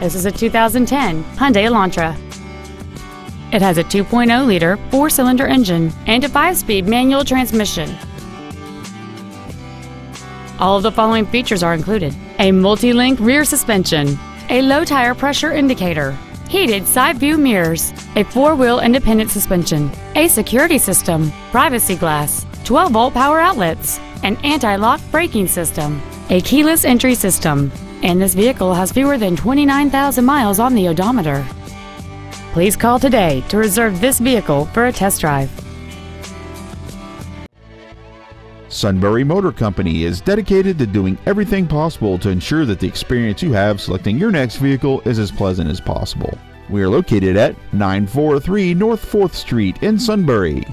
This is a 2010 Hyundai Elantra. It has a 2.0-liter four-cylinder engine and a 5-speed manual transmission. All of the following features are included: a multi-link rear suspension, a low tire pressure indicator, heated side view mirrors, a four-wheel independent suspension, a security system, privacy glass, 12-volt power outlets, an anti-lock braking system, a keyless entry system, and this vehicle has fewer than 29,000 miles on the odometer. Please call today to reserve this vehicle for a test drive. Sunbury Motor Company is dedicated to doing everything possible to ensure that the experience you have selecting your next vehicle is as pleasant as possible. We are located at 943 North 4th Street in Sunbury.